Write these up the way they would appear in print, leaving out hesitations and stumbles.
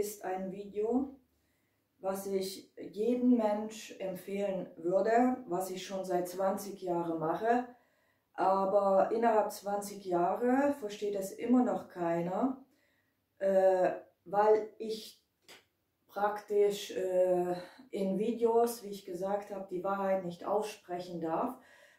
ist ein Video, was ich jedem Mensch empfehlen würde, was ich schon seit 20 Jahren mache. Aber innerhalb 20 Jahre versteht es immer noch keiner, weil ich praktisch in Videos, wie ich gesagt habe, die Wahrheit nicht aussprechen darf,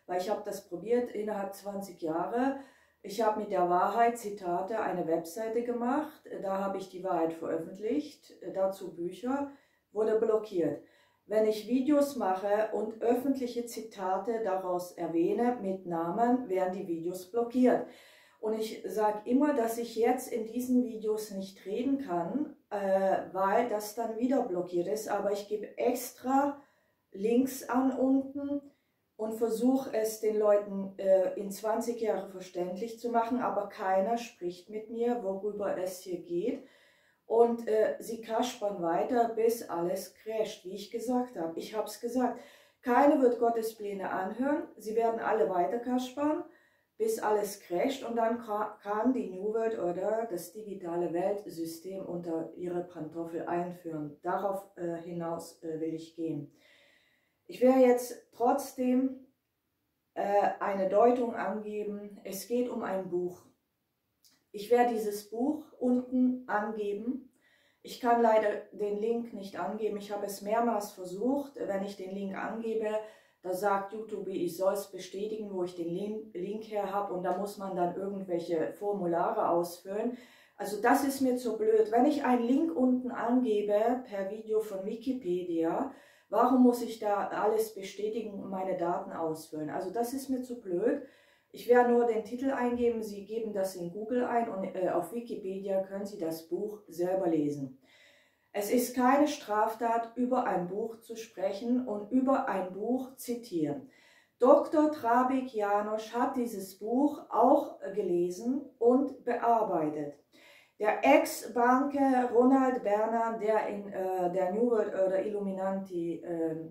weil ich habe das probiert innerhalb 20 Jahre. Ich habe mit der Wahrheit Zitate eine Webseite gemacht, da habe ich die Wahrheit veröffentlicht, dazu Bücher, wurde blockiert. Wenn ich Videos mache und öffentliche Zitate daraus erwähne mit Namen, werden die Videos blockiert. Und ich sage immer, dass ich jetzt in diesen Videos nicht reden kann, weil das dann wieder blockiert ist. Aber ich gebe extra Links an unten und versuche es den Leuten in 20 Jahren verständlich zu machen. Aber keiner spricht mit mir, worüber es hier geht. Und sie kaspern weiter, bis alles crasht, wie ich gesagt habe. Ich habe es gesagt, keiner wird Gottes Pläne anhören, sie werden alle weiter kaspern, bis alles crasht. Und dann kann die New World Order das digitale Weltsystem unter ihre Pantoffel einführen. Darauf hinaus will ich gehen. Ich werde jetzt trotzdem eine Deutung angeben. Es geht um ein Buch. Ich werde dieses Buch unten angeben. Ich kann leider den Link nicht angeben. Ich habe es mehrmals versucht. Wenn ich den Link angebe, da sagt YouTube, ich soll es bestätigen, wo ich den Link her habe. Und da muss man dann irgendwelche Formulare ausfüllen. Also das ist mir zu blöd. Wenn ich einen Link unten angebe per Video von Wikipedia, warum muss ich da alles bestätigen und meine Daten ausfüllen? Also das ist mir zu blöd. Ich werde nur den Titel eingeben, Sie geben das in Google ein und auf Wikipedia können Sie das Buch selber lesen. Es ist keine Straftat, über ein Buch zu sprechen und über ein Buch zitieren. Dr. Drábik János hat dieses Buch auch gelesen und bearbeitet. Der Ex-Banker Ronald Bernhard, der in der New World Order Illuminati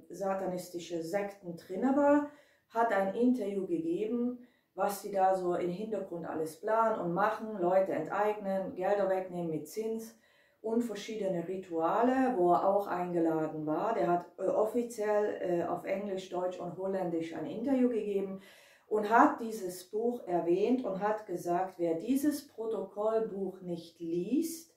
satanistische Sekten drin war, hat ein Interview gegeben, was sie da so im Hintergrund alles planen und machen, Leute enteignen, Gelder wegnehmen mit Zins und verschiedene Rituale, wo er auch eingeladen war. Der hat offiziell auf Englisch, Deutsch und Holländisch ein Interview gegeben und hat dieses Buch erwähnt und hat gesagt, wer dieses Protokollbuch nicht liest,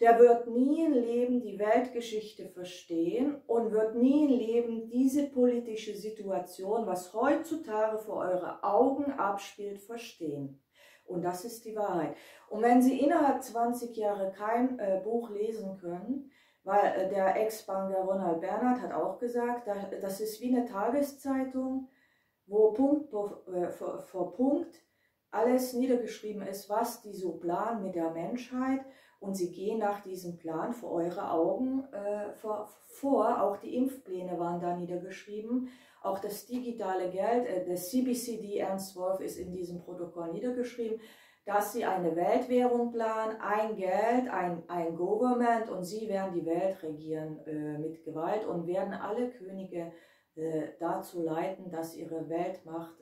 der wird nie im Leben die Weltgeschichte verstehen und wird nie im Leben diese politische Situation, was heutzutage vor eure Augen abspielt, verstehen. Und das ist die Wahrheit. Und wenn Sie innerhalb 20 Jahre kein Buch lesen können, weil der Ex-Banker Ronald Bernhard hat auch gesagt, das ist wie eine Tageszeitung, wo Punkt vor Punkt alles niedergeschrieben ist, was die so planen mit der Menschheit. Und sie gehen nach diesem Plan vor eure Augen vor. Auch die Impfpläne waren da niedergeschrieben. Auch das digitale Geld, das CBCD, Ernst Wolf, ist in diesem Protokoll niedergeschrieben, dass sie eine Weltwährung planen, ein Geld, ein Government und sie werden die Welt regieren mit Gewalt und werden alle Könige dazu leiten, dass ihre Weltmacht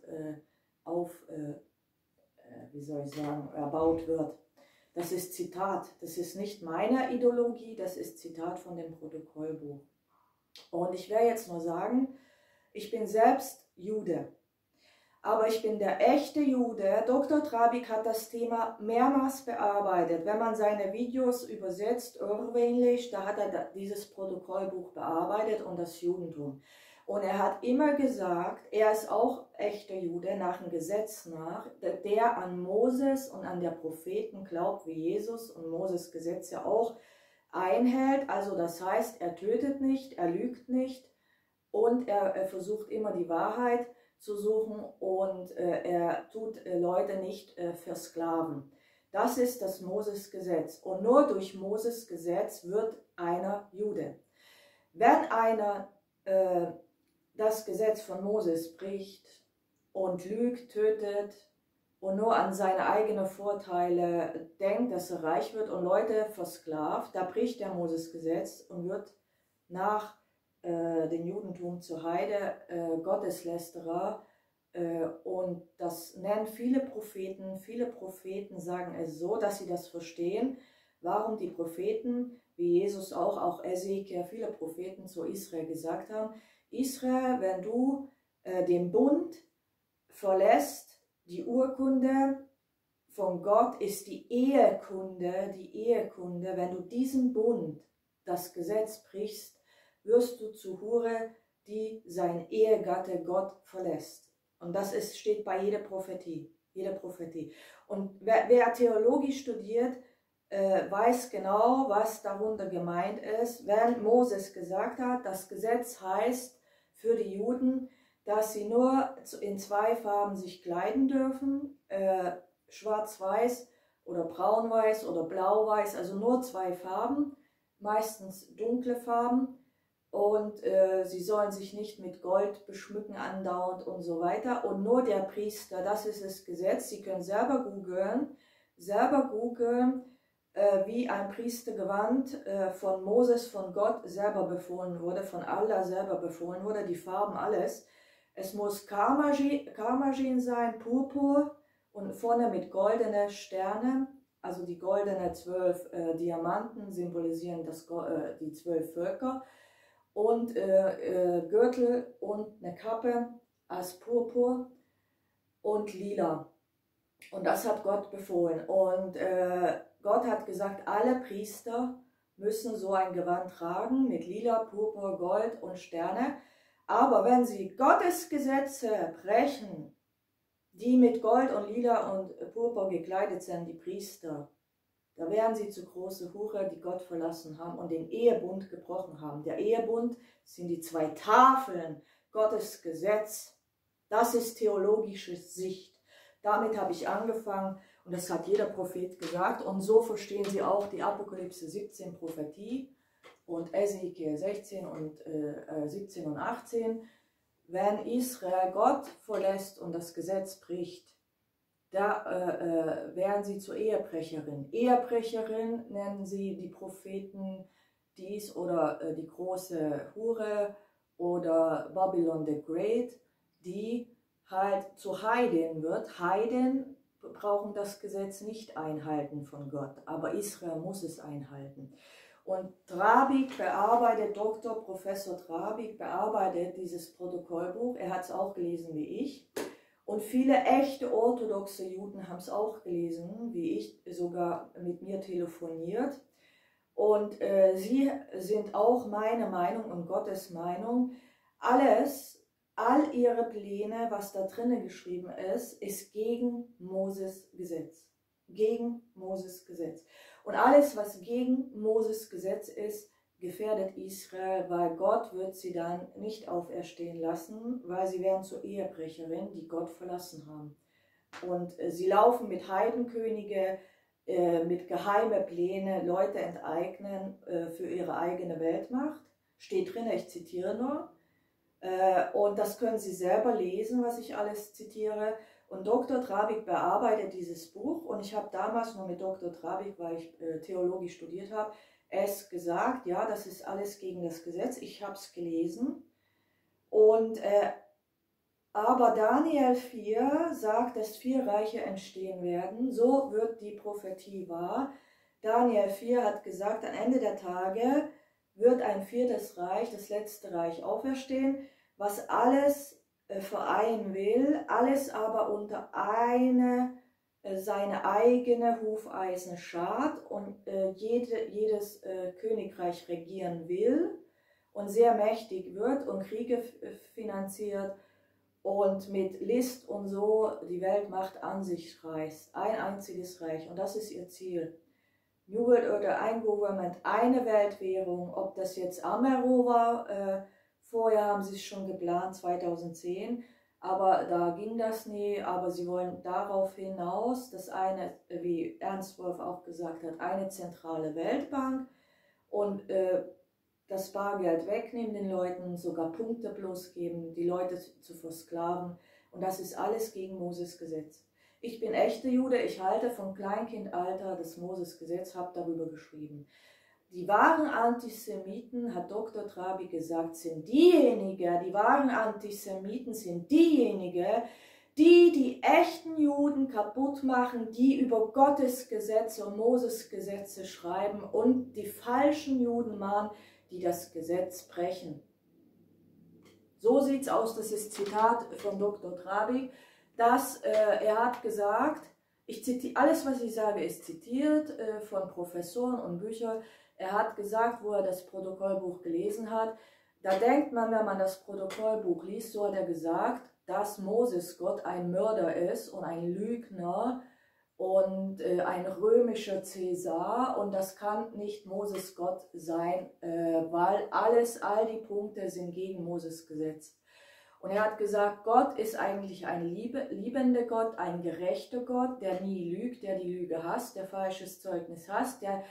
erbaut wird. Das ist Zitat, das ist nicht meiner Ideologie, das ist Zitat von dem Protokollbuch. Und ich werde jetzt nur sagen, ich bin selbst Jude, aber ich bin der echte Jude. Dr. Drábik hat das Thema mehrmals bearbeitet. Wenn man seine Videos übersetzt, irrwähnlich, da hat er dieses Protokollbuch bearbeitet und das Judentum. Und er hat immer gesagt, er ist auch echter Jude nach dem Gesetz nach, der an Moses und an der Propheten glaubt, wie Jesus und Moses Gesetz ja auch einhält. Also das heißt, er tötet nicht, er lügt nicht und er versucht immer die Wahrheit zu suchen und er tut Leute nicht versklaven. Das ist das Moses Gesetz und nur durch Moses Gesetz wird einer Jude. Wenn einer das Gesetz von Moses bricht und lügt, tötet und nur an seine eigenen Vorteile denkt, dass er reich wird und Leute versklavt, da bricht der Moses-Gesetz und wird nach dem Judentum zur Heide, Gotteslästerer. Und das nennen viele Propheten. Viele Propheten sagen es so, dass sie das verstehen, warum die Propheten wie Jesus auch Ezekiel, viele Propheten zu Israel gesagt haben, Israel, wenn du den Bund verlässt, die Urkunde von Gott ist die Ehekunde, wenn du diesen Bund, das Gesetz brichst, wirst du zu Hure, die sein Ehegatte Gott verlässt. Und das ist, steht bei jeder Prophetie. Und wer Theologie studiert, weiß genau, was darunter gemeint ist. Wenn Moses gesagt hat, das Gesetz heißt für die Juden, dass sie nur in zwei Farben sich kleiden dürfen, schwarz-weiß oder braun-weiß oder blau-weiß, also nur zwei Farben, meistens dunkle Farben, und sie sollen sich nicht mit Gold beschmücken andauernd und so weiter, und nur der Priester, das ist das Gesetz. Sie können selber googeln, wie ein Priestergewand von Moses, von Gott selber befohlen wurde, von Allah selber befohlen wurde, die Farben, alles. Es muss Karmagin sein, Purpur, und vorne mit goldenen Sternen, also die goldenen 12 Diamanten symbolisieren das, die 12 Völker, und Gürtel und eine Kappe als Purpur und Lila. Und das hat Gott befohlen. Und Gott hat gesagt, alle Priester müssen so ein Gewand tragen mit Lila, Purpur, Gold und Sterne. Aber wenn sie Gottes Gesetze brechen, die mit Gold und Lila und Purpur gekleidet sind, die Priester, da wären sie zu große Hure, die Gott verlassen haben und den Ehebund gebrochen haben. Der Ehebund sind die zwei Tafeln, Gottes Gesetz. Das ist theologische Sicht. Damit habe ich angefangen, und das hat jeder Prophet gesagt, und so verstehen sie auch die Apokalypse 17 Prophetie und Ezekiel 16 und 17 und 18. Wenn Israel Gott verlässt und das Gesetz bricht, da werden sie zu Ehebrecherin. Ehebrecherin nennen sie die Propheten dies oder die große Hure oder Babylon the Great, die halt zu Heiden wird. Heiden brauchen das Gesetz nicht einhalten von Gott, aber Israel muss es einhalten. Und Drábik bearbeitet, Dr. Professor Drábik bearbeitet dieses Protokollbuch, er hat es auch gelesen wie ich, und viele echte orthodoxe Juden haben es auch gelesen, wie ich, sogar mit mir telefoniert, und sie sind auch meine Meinung und Gottes Meinung. All ihre Pläne, was da drinnen geschrieben ist, ist gegen Moses Gesetz. Gegen Moses Gesetz. Und alles, was gegen Moses Gesetz ist, gefährdet Israel, weil Gott wird sie dann nicht auferstehen lassen, weil sie werden zu Ehebrecherinnen, die Gott verlassen haben. Und sie laufen mit Heidenkönige, mit geheimen Plänen, Leute enteignen für ihre eigene Weltmacht. Steht drin, ich zitiere nur. Und das können Sie selber lesen, was ich alles zitiere. Und Dr. Drábik bearbeitet dieses Buch, und ich habe damals nur mit Dr. Drábik, weil ich Theologie studiert habe, es gesagt, ja, das ist alles gegen das Gesetz, ich habe es gelesen. Und aber Daniel 4 sagt, dass 4 Reiche entstehen werden, so wird die Prophetie wahr. Daniel 4 hat gesagt, am Ende der Tage wird ein 4. Reich, das letzte Reich, auferstehen, was alles vereinen will, alles aber unter seine eigene Hufeisen schart und jedes Königreich regieren will und sehr mächtig wird und Kriege finanziert und mit List und so die Weltmacht an sich reißt. Ein einziges Reich, und das ist ihr Ziel. New World Order, ein Government, eine Weltwährung, ob das jetzt Amero war, vorher haben sie es schon geplant, 2010, aber da ging das nie, aber sie wollen darauf hinaus, dass eine, wie Ernst Wolf auch gesagt hat, eine zentrale Weltbank, und das Bargeld wegnehmen den Leuten, sogar Punkte bloß geben, die Leute zu versklaven, und das ist alles gegen Moses Gesetz. Ich bin echte Jude, ich halte vom Kleinkindalter das Moses-Gesetz, habe darüber geschrieben. Die wahren Antisemiten, hat Dr. Drábik gesagt, die wahren Antisemiten sind diejenigen, die echten Juden kaputt machen, die über Gottes Gesetze und Moses Gesetze schreiben und die falschen Juden mahnen, die das Gesetz brechen. So sieht es aus, das ist Zitat von Dr. Drábik, dass er hat gesagt, ich zitiere, alles was ich sage ist zitiert von Professoren und Büchern, er hat gesagt, wo er das Protokollbuch gelesen hat, da denkt man, wenn man das Protokollbuch liest, so hat er gesagt, dass Moses Gott ein Mörder ist und ein Lügner und ein römischer Cäsar und das kann nicht Moses Gott sein, weil all die Punkte sind gegen Moses Gesetz. Und er hat gesagt, Gott ist eigentlich ein liebender Gott, ein gerechter Gott, der nie lügt, der die Lüge hasst, der falsches Zeugnis hasst, der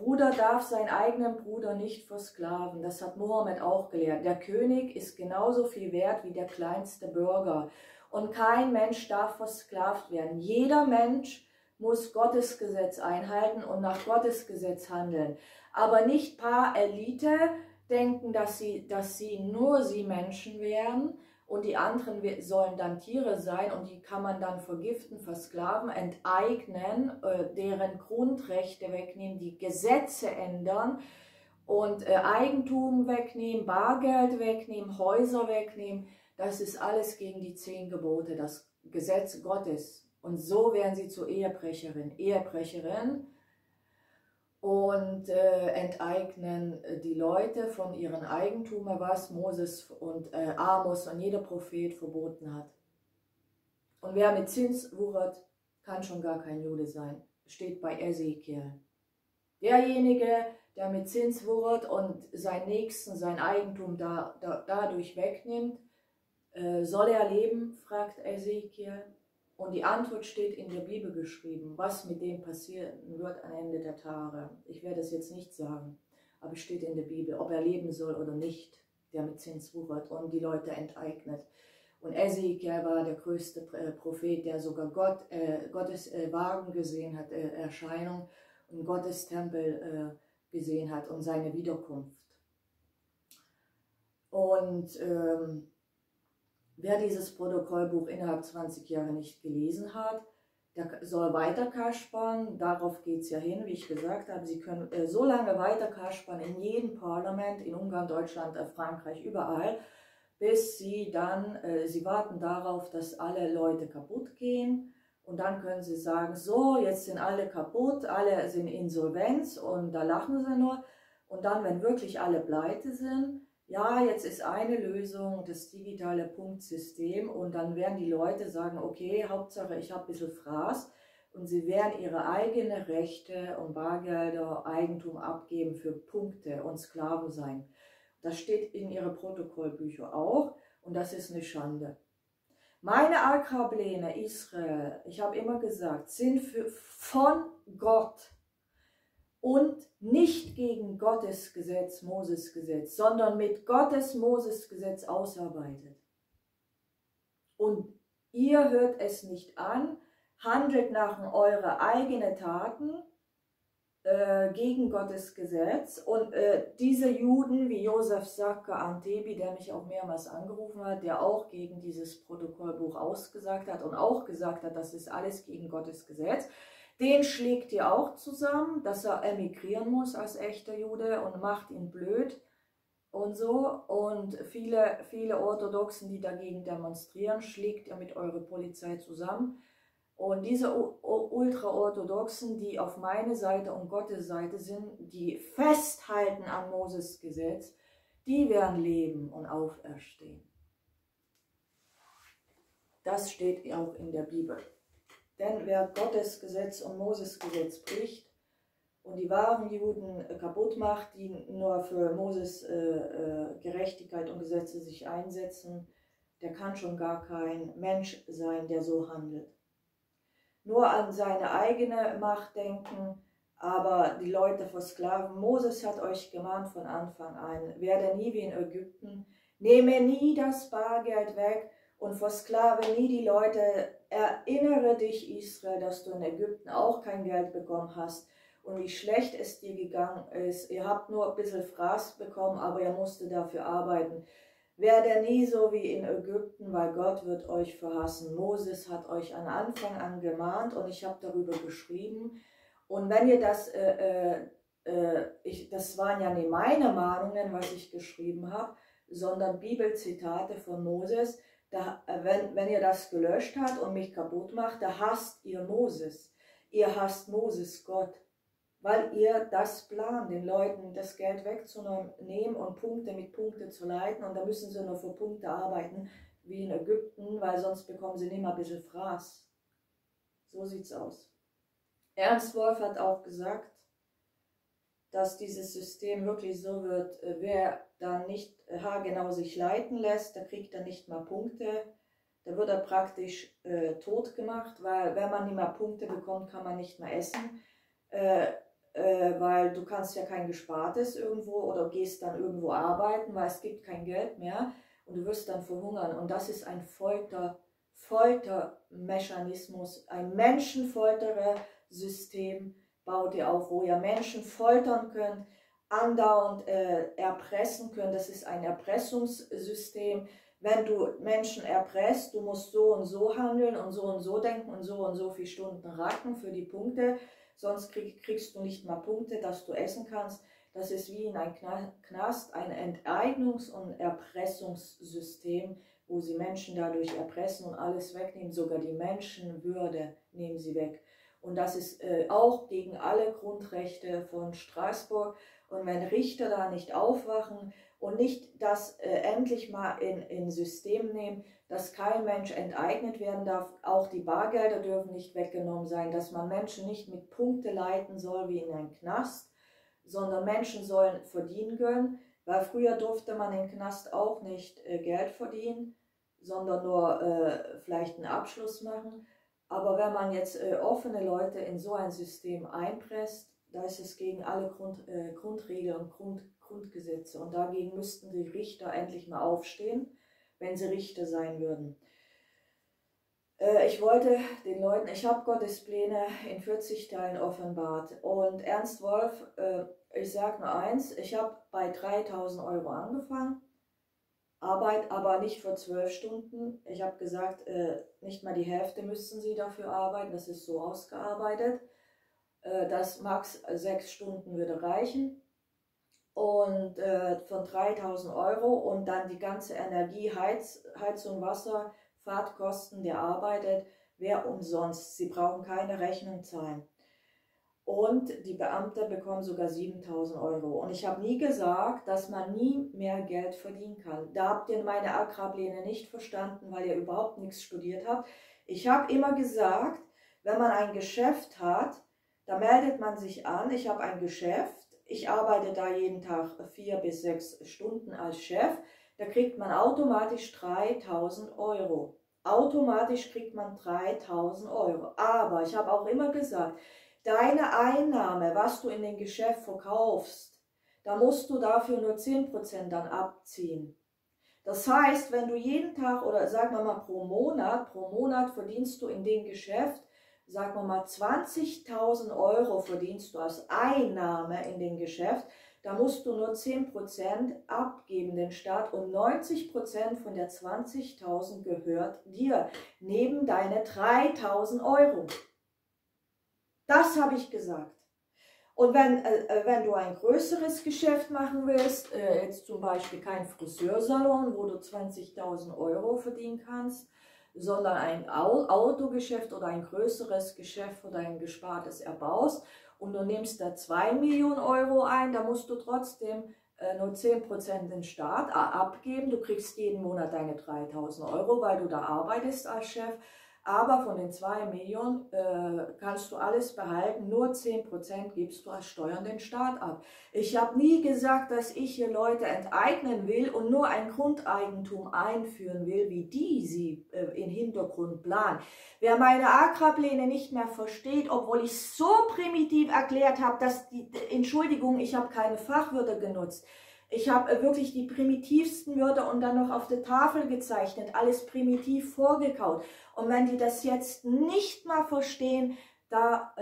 Bruder darf seinen eigenen Bruder nicht versklaven, das hat Mohammed auch gelernt. Der König ist genauso viel wert wie der kleinste Bürger und kein Mensch darf versklavt werden. Jeder Mensch muss Gottes Gesetz einhalten und nach Gottes Gesetz handeln, aber nicht paar Elite denken, dass nur sie Menschen werden und die anderen sollen dann Tiere sein und die kann man dann vergiften, versklaven, enteignen, deren Grundrechte wegnehmen, die Gesetze ändern und Eigentum wegnehmen, Bargeld wegnehmen, Häuser wegnehmen. Das ist alles gegen die 10 Gebote, das Gesetz Gottes. Und so werden sie zu Ehebrecherin und enteignen die Leute von ihren Eigentümern, was Moses und Amos und jeder Prophet verboten hat. Und wer mit Zins wuchert, kann schon gar kein Jude sein, steht bei Ezekiel. Derjenige, der mit Zins wuchert und seinen Nächsten, sein Eigentum dadurch wegnimmt, soll er leben, fragt Ezekiel. Und die Antwort steht in der Bibel geschrieben, was mit dem passieren wird am Ende der Tage. Ich werde es jetzt nicht sagen, aber es steht in der Bibel, ob er leben soll oder nicht, der mit Zins wuchert und die Leute enteignet. Und Ezekiel war der größte Prophet, der sogar Gottes Wagen gesehen hat, Erscheinung, und Gottes Tempel gesehen hat und seine Wiederkunft. Und wer dieses Protokollbuch innerhalb 20 Jahre nicht gelesen hat, der soll weiter kaspern. Darauf geht es ja hin, wie ich gesagt habe. Sie können so lange weiter kaspern in jedem Parlament, in Ungarn, Deutschland, Frankreich, überall, bis sie warten darauf, dass alle Leute kaputt gehen. Und dann können sie sagen, so, jetzt sind alle kaputt, alle sind Insolvenz und da lachen sie nur. Und dann, wenn wirklich alle pleite sind, ja, jetzt ist eine Lösung das digitale Punktsystem und dann werden die Leute sagen, okay, Hauptsache ich habe ein bisschen Fraß und sie werden ihre eigenen Rechte und Bargelder, Eigentum abgeben für Punkte und Sklaven sein. Das steht in ihren Protokollbüchern auch und das ist eine Schande. Meine Agrarpläne Israel, ich habe immer gesagt, sind von Gott und nicht gegen Gottes Gesetz, Moses Gesetz, sondern mit Gottes Moses Gesetz ausarbeitet. Und ihr hört es nicht an, handelt nach eure eigenen Taten gegen Gottes Gesetz. Und diese Juden wie Josef Saka Antebi, der mich auch mehrmals angerufen hat, der auch gegen dieses Protokollbuch ausgesagt hat und auch gesagt hat, das ist alles gegen Gottes Gesetz, den schlägt ihr auch zusammen, dass er emigrieren muss als echter Jude und macht ihn blöd und so. Und viele Orthodoxen, die dagegen demonstrieren, schlägt ihr mit eurer Polizei zusammen. Und diese Ultraorthodoxen, die auf meine Seite und Gottes Seite sind, die festhalten an Moses Gesetz, die werden leben und auferstehen. Das steht auch in der Bibel. Denn wer Gottes Gesetz und Moses Gesetz bricht und die wahren Juden kaputt macht, die nur für Moses Gerechtigkeit und Gesetze sich einsetzen, der kann schon gar kein Mensch sein, der so handelt. Nur an seine eigene Macht denken, aber die Leute versklaven. Moses hat euch gemahnt von Anfang an, werde nie wie in Ägypten, nehme nie das Bargeld weg und versklave nie die Leute. Erinnere dich, Israel, dass du in Ägypten auch kein Geld bekommen hast und wie schlecht es dir gegangen ist. Ihr habt nur ein bisschen Fraß bekommen, aber ihr musstet dafür arbeiten. Werde nie so wie in Ägypten, weil Gott wird euch verhassen. Moses hat euch an Anfang an gemahnt und ich habe darüber geschrieben. Und wenn ihr das, das waren ja nicht meine Mahnungen, was ich geschrieben habe, sondern Bibelzitate von Moses, da, wenn ihr das gelöscht habt und mich kaputt macht, da hasst ihr Moses. Ihr hasst Moses Gott, weil ihr das plant, den Leuten das Geld wegzunehmen und Punkte mit Punkte zu leiten. Und da müssen sie nur für Punkte arbeiten, wie in Ägypten, weil sonst bekommen sie nicht mal ein bisschen Fraß. So sieht's aus. Ernst Wolf hat auch gesagt, dass dieses System wirklich so wird, wer dann nicht haargenau sich leiten lässt, der kriegt dann nicht mal Punkte. Da wird er praktisch tot gemacht, weil wenn man nicht mehr Punkte bekommt, kann man nicht mehr essen. Weil du kannst ja kein Gespartes irgendwo oder gehst dann irgendwo arbeiten, weil es gibt kein Geld mehr und du wirst dann verhungern. Und das ist ein Foltermechanismus, ein Menschenfolterer-System baut ihr auf, wo ihr Menschen foltern könnt, andauernd erpressen könnt. Das ist ein Erpressungssystem. Wenn du Menschen erpresst, du musst so und so handeln und so denken und so viele Stunden racken für die Punkte, sonst kriegst du nicht mal Punkte, dass du essen kannst. Das ist wie in einem Knast, ein Enteignungs- und Erpressungssystem, wo sie Menschen dadurch erpressen und alles wegnehmen, sogar die Menschenwürde nehmen sie weg. Und das ist auch gegen alle Grundrechte von Straßburg. Und wenn Richter da nicht aufwachen und nicht das endlich mal in System nehmen, dass kein Mensch enteignet werden darf, auch die Bargelder dürfen nicht weggenommen sein, dass man Menschen nicht mit Punkte leiten soll wie in einen Knast, sondern Menschen sollen verdienen können, weil früher durfte man im Knast auch nicht Geld verdienen, sondern nur vielleicht einen Abschluss machen. Aber wenn man jetzt offene Leute in so ein System einpresst, da ist es gegen alle Grundregeln und Grundgesetze. Und dagegen müssten die Richter endlich mal aufstehen, wenn sie Richter sein würden. Ich wollte den Leuten, ich habe Gottes Pläne in 40 Teilen offenbart. Und Ernst Wolf, ich sage nur eins, ich habe bei 3.000 Euro angefangen. Arbeit, aber nicht vor 12 Stunden. Ich habe gesagt, nicht mal die Hälfte müssten sie dafür arbeiten. Das ist so ausgearbeitet. Das max 6 Stunden würde reichen. Und von 3.000 Euro und dann die ganze Energie, Heizung, Wasser, Fahrtkosten, der arbeitet, wäre umsonst. Sie brauchen keine Rechnung zahlen. Und die Beamten bekommen sogar 7.000 Euro. Und ich habe nie gesagt, dass man nie mehr Geld verdienen kann. Da habt ihr meine Agrarpläne nicht verstanden, weil ihr überhaupt nichts studiert habt. Ich habe immer gesagt, wenn man ein Geschäft hat, da meldet man sich an, ich habe ein Geschäft, ich arbeite da jeden Tag 4 bis 6 Stunden als Chef, da kriegt man automatisch 3.000 Euro. Automatisch kriegt man 3.000 Euro. Aber ich habe auch immer gesagt, deine Einnahme, was du in dem Geschäft verkaufst, da musst du dafür nur 10% dann abziehen. Das heißt, wenn du jeden Tag oder sagen wir mal pro Monat verdienst du in dem Geschäft, sagen wir mal 20.000 Euro verdienst du als Einnahme in dem Geschäft, da musst du nur 10% abgeben den Staat und 90% von der 20.000 gehört dir, neben deine 3.000 Euro. Das habe ich gesagt. Und wenn du ein größeres Geschäft machen willst, jetzt zum Beispiel kein Friseursalon, wo du 20.000 Euro verdienen kannst, sondern ein Autogeschäft oder ein größeres Geschäft oder ein gespartes erbaust und du nimmst da 2 Millionen Euro ein, da musst du trotzdem nur 10% den Staat abgeben. Du kriegst jeden Monat deine 3.000 Euro, weil du da arbeitest als Chef. Aber von den 2 Millionen kannst du alles behalten, nur 10% gibst du als Steuern den Staat ab. Ich habe nie gesagt, dass ich hier Leute enteignen will und nur ein Grundeigentum einführen will, wie die sie im Hintergrund planen. Wer meine Agrarpläne nicht mehr versteht, obwohl ich so primitiv erklärt habe, dass die, Entschuldigung, ich habe keine Fachwörter genutzt. Ich habe wirklich die primitivsten Wörter und dann noch auf der Tafel gezeichnet, alles primitiv vorgekaut. Und wenn die das jetzt nicht mal verstehen, da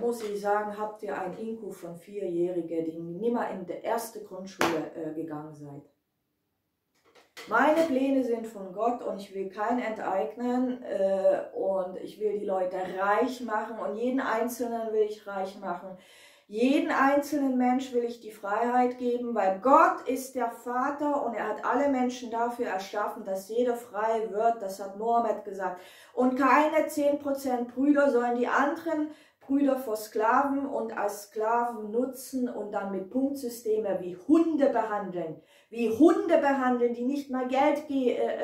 muss ich sagen, habt ihr ein Inku von 4-Jährigen, die nimmer in die erste Grundschule gegangen seid. Meine Pläne sind von Gott und ich will keinen enteignen und ich will die Leute reich machen und jeden Einzelnen will ich reich machen. Jeden einzelnen Mensch will ich die Freiheit geben, weil Gott ist der Vater und er hat alle Menschen dafür erschaffen, dass jeder frei wird, das hat Mohammed gesagt. Und keine 10% Brüder sollen die anderen Brüder vor Sklaven und als Sklaven nutzen und dann mit Punktsystemen wie Hunde behandeln, die nicht mal Geld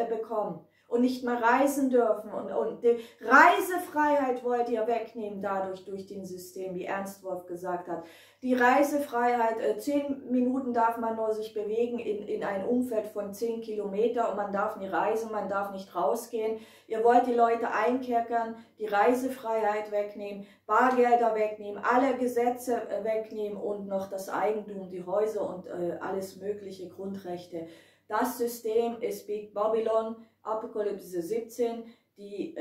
bekommen und nicht mal reisen dürfen. Und die Reisefreiheit wollt ihr wegnehmen dadurch, durch den System, wie Ernst Wolf gesagt hat. Die Reisefreiheit, 10 Minuten darf man nur sich bewegen in ein Umfeld von 10 Kilometer und man darf nie reisen, man darf nicht rausgehen. Ihr wollt die Leute einkerkern, die Reisefreiheit wegnehmen, Bargelder wegnehmen, alle Gesetze wegnehmen und noch das Eigentum, die Häuser und alles mögliche Grundrechte. Das System ist Big Babylon, Apokalypse 17, die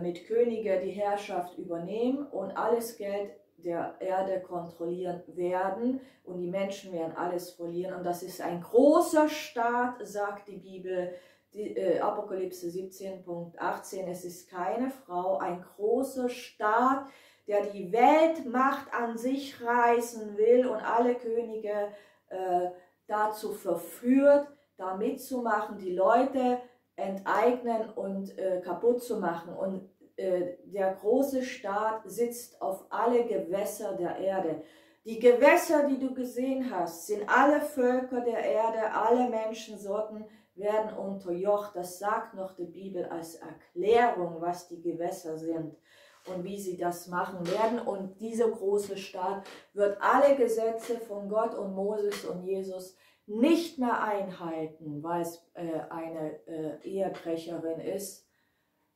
mit Könige die Herrschaft übernehmen und alles Geld der Erde kontrollieren werden und die Menschen werden alles verlieren. Und das ist ein großer Staat, sagt die Bibel, die, Apokalypse 17,18, es ist keine Frau, ein großer Staat, der die Weltmacht an sich reißen will und alle Könige dazu verführt, da mitzumachen, die Leute enteignen und kaputt zu machen. Und der große Staat sitzt auf alle Gewässer der Erde. Die Gewässer, die du gesehen hast, sind alle Völker der Erde, alle Menschensorten werden unterjocht. Das sagt noch die Bibel als Erklärung, was die Gewässer sind und wie sie das machen werden. Und dieser große Staat wird alle Gesetze von Gott und Moses und Jesus nicht mehr einhalten, weil es eine Ehebrecherin ist,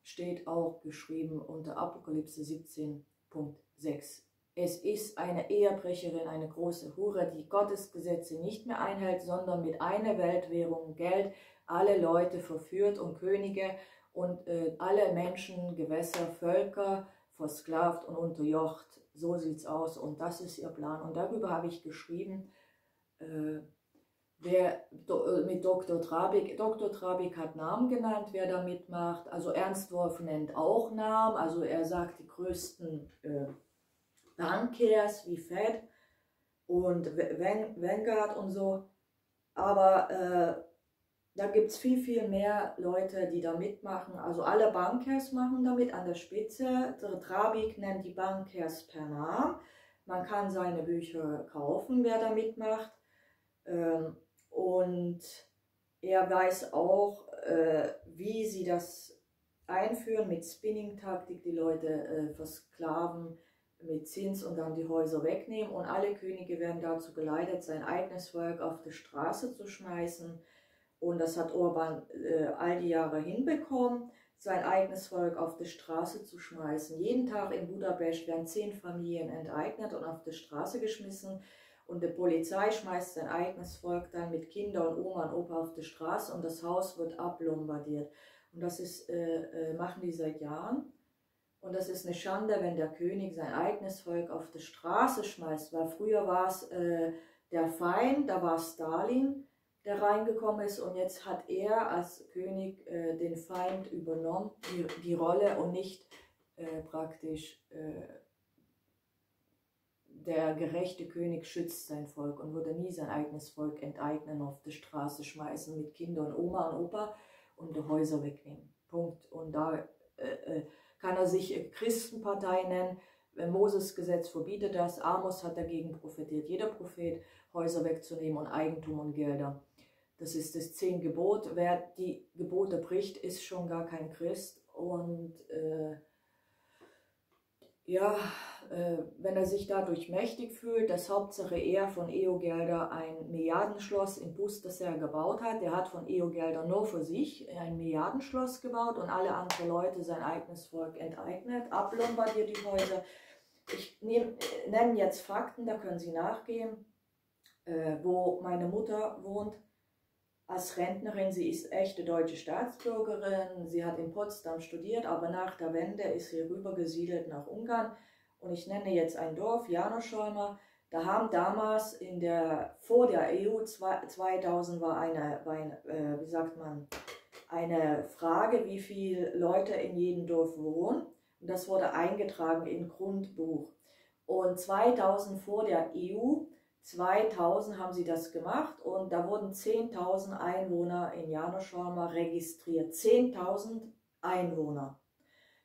steht auch geschrieben unter Apokalypse 17,6. Es ist eine Ehebrecherin, eine große Hure, die Gottes Gesetze nicht mehr einhält, sondern mit einer Weltwährung Geld alle Leute verführt und Könige und alle Menschen, Gewässer, Völker versklavt und unterjocht. So sieht's aus und das ist ihr Plan. Und darüber habe ich geschrieben, mit Dr. Drábik. Dr. Drábik hat Namen genannt, wer da mitmacht. Also Ernst Wolf nennt auch Namen. Also er sagt die größten Bankiers wie Fed und Vanguard und so. Aber da gibt es viel, viel mehr Leute, die da mitmachen. Also alle Bankiers machen damit an der Spitze. Drábik nennt die Bankiers per Namen. Man kann seine Bücher kaufen, wer da mitmacht. Und er weiß auch, wie sie das einführen mit Spinning-Taktik, die Leute versklaven mit Zins und dann die Häuser wegnehmen. Und alle Könige werden dazu geleitet, sein eigenes Volk auf die Straße zu schmeißen. Und das hat Orbán all die Jahre hinbekommen, sein eigenes Volk auf die Straße zu schmeißen. Jeden Tag in Budapest werden 10 Familien enteignet und auf die Straße geschmissen. Und die Polizei schmeißt sein eigenes Volk dann mit Kindern und Oma und Opa auf die Straße und das Haus wird ablombardiert. Und das ist, machen die seit Jahren. Und das ist eine Schande, wenn der König sein eigenes Volk auf die Straße schmeißt. Weil früher war es der Feind, da war Stalin, der reingekommen ist. Und jetzt hat er als König den Feind übernommen, die Rolle und nicht praktisch... Der gerechte König schützt sein Volk und würde nie sein eigenes Volk enteignen, auf die Straße schmeißen, mit Kindern, Oma und Opa und die Häuser wegnehmen. Punkt. Und da kann er sich Christenpartei nennen. Moses Gesetz verbietet das. Amos hat dagegen prophetiert. Jeder Prophet, Häuser wegzunehmen und Eigentum und Gelder. Das ist das 10. Gebot. Wer die Gebote bricht, ist schon gar kein Christ. Und... ja, wenn er sich dadurch mächtig fühlt, dass Hauptsache er von EU-Gelder ein Milliardenschloss in Bus, das er gebaut hat, der hat von EU-Gelder nur für sich ein Milliardenschloss gebaut und alle anderen Leute sein eigenes Volk enteignet, ablombardiert die Häuser. Ich nenne jetzt Fakten, da können Sie nachgehen, wo meine Mutter wohnt. Als Rentnerin, sie ist echte deutsche Staatsbürgerin, sie hat in Potsdam studiert, aber nach der Wende ist sie rübergesiedelt nach Ungarn. Und ich nenne jetzt ein Dorf, Janoschelmer, Da haben damals vor der EU 2000 war eine, wie sagt man, eine Frage, wie viele Leute in jedem Dorf wohnen. Und das wurde eingetragen im Grundbuch. Und 2000 vor der EU, 2000 haben sie das gemacht und da wurden 10.000 Einwohner in Janoschelmer registriert. 10.000 Einwohner,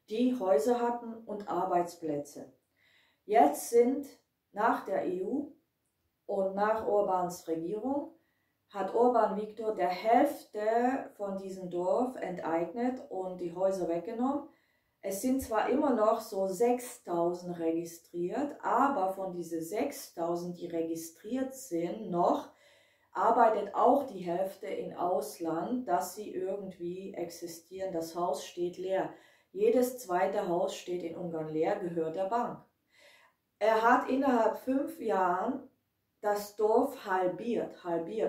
die Häuser hatten und Arbeitsplätze. Jetzt sind nach der EU und nach Orbáns Regierung hat Orbán Viktor der Hälfte von diesem Dorf enteignet und die Häuser weggenommen. Es sind zwar immer noch so 6.000 registriert, aber von diesen 6.000, die registriert sind, noch arbeitet auch die Hälfte im Ausland, dass sie irgendwie existieren. Das Haus steht leer. Jedes zweite Haus steht in Ungarn leer, gehört der Bank. Er hat innerhalb 5 Jahren das Dorf halbiert.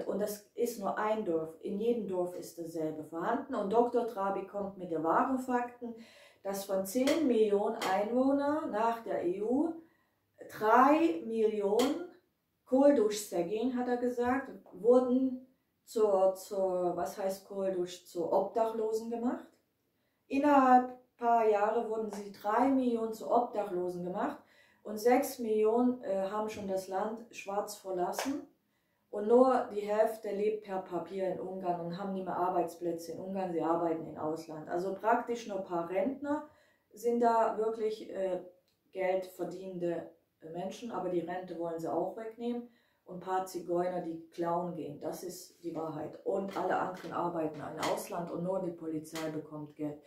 Und das ist nur ein Dorf. In jedem Dorf ist dasselbe vorhanden. Und Dr. Drábik kommt mit den wahren Fakten, dass von 10 Millionen Einwohnern nach der EU 3 Millionen Koldusz-Szegény, hat er gesagt, wurden zu Obdachlosen gemacht. Innerhalb ein paar Jahre wurden sie 3 Millionen zu Obdachlosen gemacht und 6 Millionen haben schon das Land schwarz verlassen. Und nur die Hälfte lebt per Papier in Ungarn und haben nicht mehr Arbeitsplätze in Ungarn, sie arbeiten im Ausland. Also praktisch nur ein paar Rentner sind da wirklich geldverdienende Menschen, aber die Rente wollen sie auch wegnehmen. Und ein paar Zigeuner, die klauen gehen, das ist die Wahrheit. Und alle anderen arbeiten im Ausland und nur die Polizei bekommt Geld.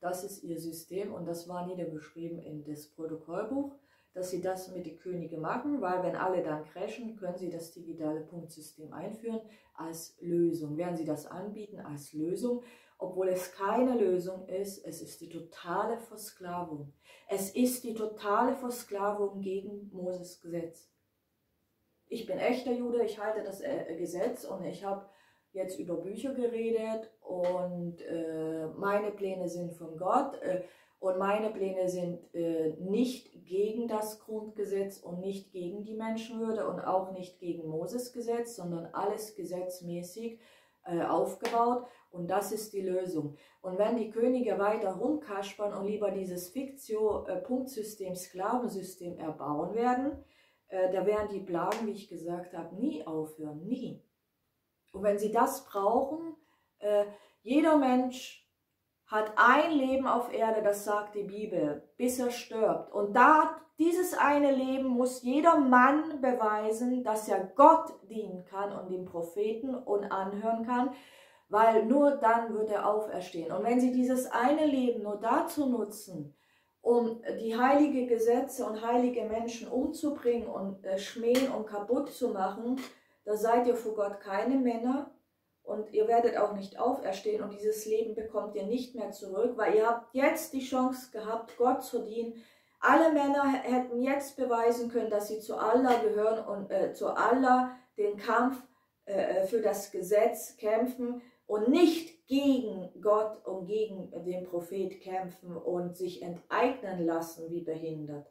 Das ist ihr System und das war niedergeschrieben in das Protokollbuch, dass sie das mit den Königen machen, weil wenn alle dann crashen, können sie das digitale Punktsystem einführen als Lösung. Werden sie das anbieten als Lösung, obwohl es keine Lösung ist, es ist die totale Versklavung. Es ist die totale Versklavung gegen Moses Gesetz. Ich bin echter Jude, ich halte das Gesetz und ich habe jetzt über Bücher geredet und meine Pläne sind von Gott. Und meine Pläne sind nicht gegen das Grundgesetz und nicht gegen die Menschenwürde und auch nicht gegen Moses Gesetz, sondern alles gesetzmäßig aufgebaut. Und das ist die Lösung. Und wenn die Könige weiter rumkaspern und lieber dieses Fiktio-Punktsystem, Sklavensystem erbauen werden, da werden die Plagen, wie ich gesagt habe, nie aufhören, nie. Und wenn sie das brauchen, jeder Mensch hat ein Leben auf Erde, das sagt die Bibel, bis er stirbt. Und dieses eine Leben muss jeder Mann beweisen, dass er Gott dienen kann und den Propheten und anhören kann, weil nur dann wird er auferstehen. Und wenn sie dieses eine Leben nur dazu nutzen, um die heiligen Gesetze und heilige Menschen umzubringen und schmähen und kaputt zu machen, da seid ihr vor Gott keine Männer. Und ihr werdet auch nicht auferstehen und dieses Leben bekommt ihr nicht mehr zurück, weil ihr habt jetzt die Chance gehabt, Gott zu dienen. Alle Männer hätten jetzt beweisen können, dass sie zu Allah gehören und zu Allah den Kampf für das Gesetz kämpfen und nicht gegen Gott und gegen den Prophet kämpfen und sich enteignen lassen wie behindert.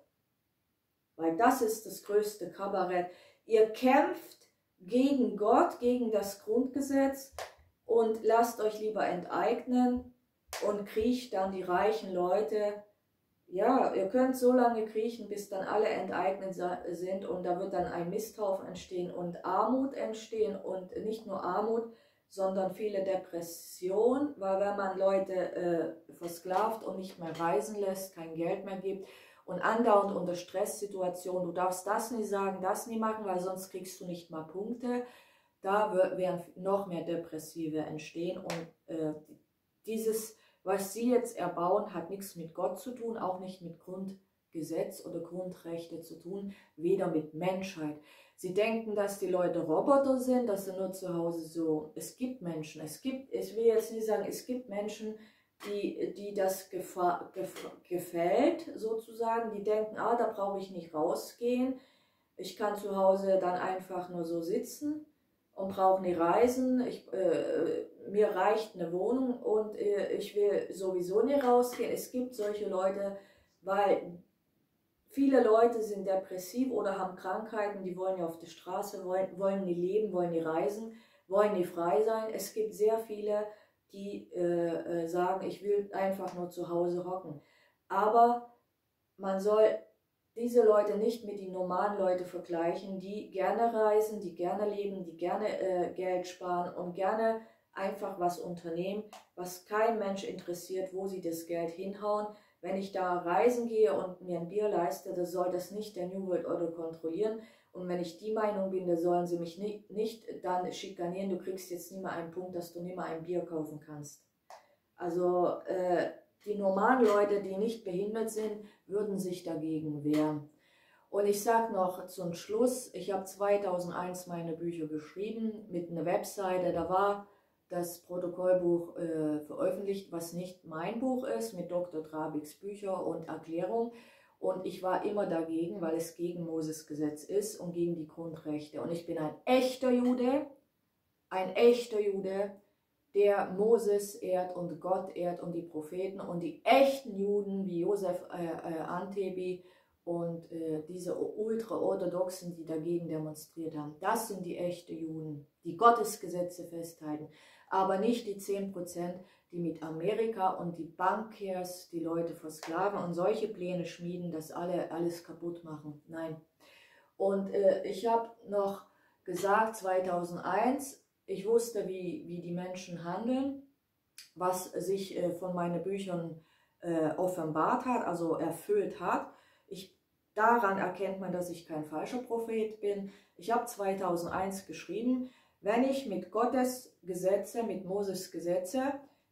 Weil das ist das größte Kabarett. Ihr kämpft gegen Gott, gegen das Grundgesetz und lasst euch lieber enteignen und kriecht dann die reichen Leute. Ja, ihr könnt so lange kriechen, bis dann alle enteignet sind und da wird dann ein Misthaufen entstehen und Armut entstehen und nicht nur Armut, sondern viele Depressionen, weil wenn man Leute versklavt und nicht mehr reisen lässt, kein Geld mehr gibt, und andauernd unter Stresssituationen, du darfst das nie sagen, das nie machen, weil sonst kriegst du nicht mal Punkte. Da werden noch mehr Depressive entstehen. Und dieses, was sie jetzt erbauen, hat nichts mit Gott zu tun, auch nicht mit Grundgesetz oder Grundrechte zu tun, weder mit Menschheit. Sie denken, dass die Leute Roboter sind, dass sie nur zu Hause so, es gibt Menschen, ich will jetzt nicht sagen, es gibt Menschen, die das gefällt, sozusagen, die denken, ah, da brauche ich nicht rausgehen, ich kann zu Hause dann einfach nur so sitzen und brauche nicht reisen, mir reicht eine Wohnung und ich will sowieso nicht rausgehen. Es gibt solche Leute, weil Viele Leute sind depressiv oder haben Krankheiten, die wollen ja auf die Straße, wollen die leben, wollen die reisen, wollen die frei sein. Es gibt sehr viele, die sagen, ich will einfach nur zu Hause hocken. Aber man soll diese Leute nicht mit den normalen Leuten vergleichen, die gerne reisen, die gerne leben, die gerne Geld sparen und gerne einfach was unternehmen, was kein Mensch interessiert, wo sie das Geld hinhauen. Wenn ich da reisen gehe und mir ein Bier leiste, das soll das nicht der New World Order kontrollieren. Und wenn ich die Meinung bin, da sollen sie mich nicht dann schikanieren, du kriegst jetzt nicht mal einen Punkt, dass du nicht mal ein Bier kaufen kannst. Also die normalen Leute, die nicht behindert sind, würden sich dagegen wehren. Und ich sage noch zum Schluss, ich habe 2001 meine Bücher geschrieben mit einer Webseite, da war das Protokollbuch veröffentlicht, was nicht mein Buch ist, mit Dr. Drábiks Bücher und Erklärung. Und ich war immer dagegen, weil es gegen Moses Gesetz ist und gegen die Grundrechte. Und ich bin ein echter Jude, der Moses ehrt und Gott ehrt und die Propheten und die echten Juden wie Josef Antebi und diese Ultraorthodoxen, die dagegen demonstriert haben. Das sind die echten Juden, die Gottesgesetze festhalten, aber nicht die 10%, die mit Amerika und die Bankiers die Leute versklaven und solche Pläne schmieden, dass alle alles kaputt machen. Nein. Und ich habe noch gesagt, 2001, ich wusste, wie die Menschen handeln, was sich von meinen Büchern offenbart hat, also erfüllt hat. Daran erkennt man, dass ich kein falscher Prophet bin. Ich habe 2001 geschrieben, wenn ich mit Gottes Gesetze, mit Moses Gesetze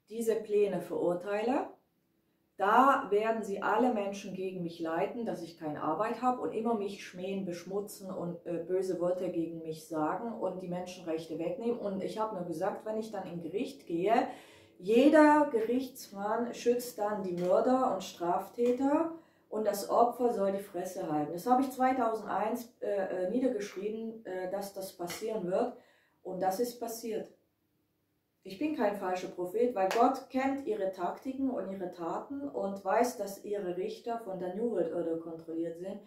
diese Pläne verurteile, da werden sie alle Menschen gegen mich leiten, dass ich keine Arbeit habe und immer mich schmähen, beschmutzen und böse Worte gegen mich sagen und die Menschenrechte wegnehmen. Und ich habe nur gesagt, wenn ich dann im Gericht gehe, jeder Gerichtsmann schützt dann die Mörder und Straftäter. Und das Opfer soll die Fresse halten. Das habe ich 2001 niedergeschrieben, dass das passieren wird. Und das ist passiert. Ich bin kein falscher Prophet, weil Gott kennt ihre Taktiken und ihre Taten und weiß, dass ihre Richter von der New World Order kontrolliert sind.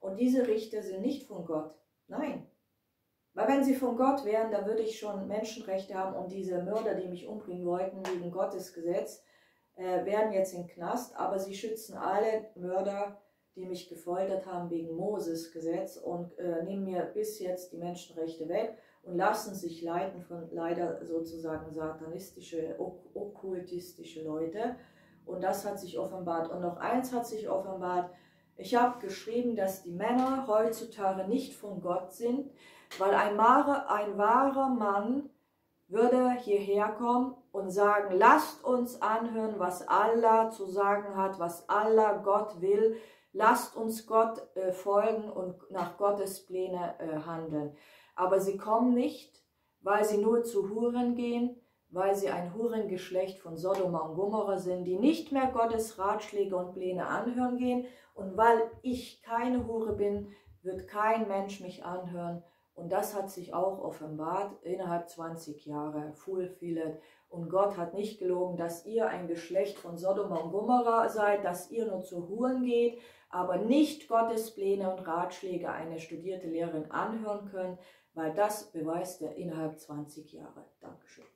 Und diese Richter sind nicht von Gott. Nein. Weil wenn sie von Gott wären, dann würde ich schon Menschenrechte haben. Und diese Mörder, die mich umbringen wollten, gegen Gottes Gesetz, werden jetzt in den Knast, aber sie schützen alle Mörder, die mich gefoltert haben wegen Moses Gesetz und nehmen mir bis jetzt die Menschenrechte weg und lassen sich leiten von leider sozusagen satanistische, okkultistische Leute. Und das hat sich offenbart. Und noch eins hat sich offenbart. Ich habe geschrieben, dass die Männer heutzutage nicht von Gott sind, weil ein wahrer Mann würde hierher kommen und sagen, lasst uns anhören, was Allah zu sagen hat, was Allah Gott will, lasst uns Gott folgen und nach Gottes Pläne handeln. Aber sie kommen nicht, weil sie nur zu Huren gehen, weil sie ein Hurengeschlecht von Sodoma und Gomorra sind, die nicht mehr Gottes Ratschläge und Pläne anhören gehen. Und weil ich keine Hure bin, wird kein Mensch mich anhören. Und das hat sich auch offenbart innerhalb 20 Jahre, fulfilled. Und Gott hat nicht gelogen, dass ihr ein Geschlecht von Sodoma und Gomorra seid, dass ihr nur zu Huren geht, aber nicht Gottes Pläne und Ratschläge einer studierten Lehrerin anhören könnt, weil das beweist er innerhalb 20 Jahre. Dankeschön.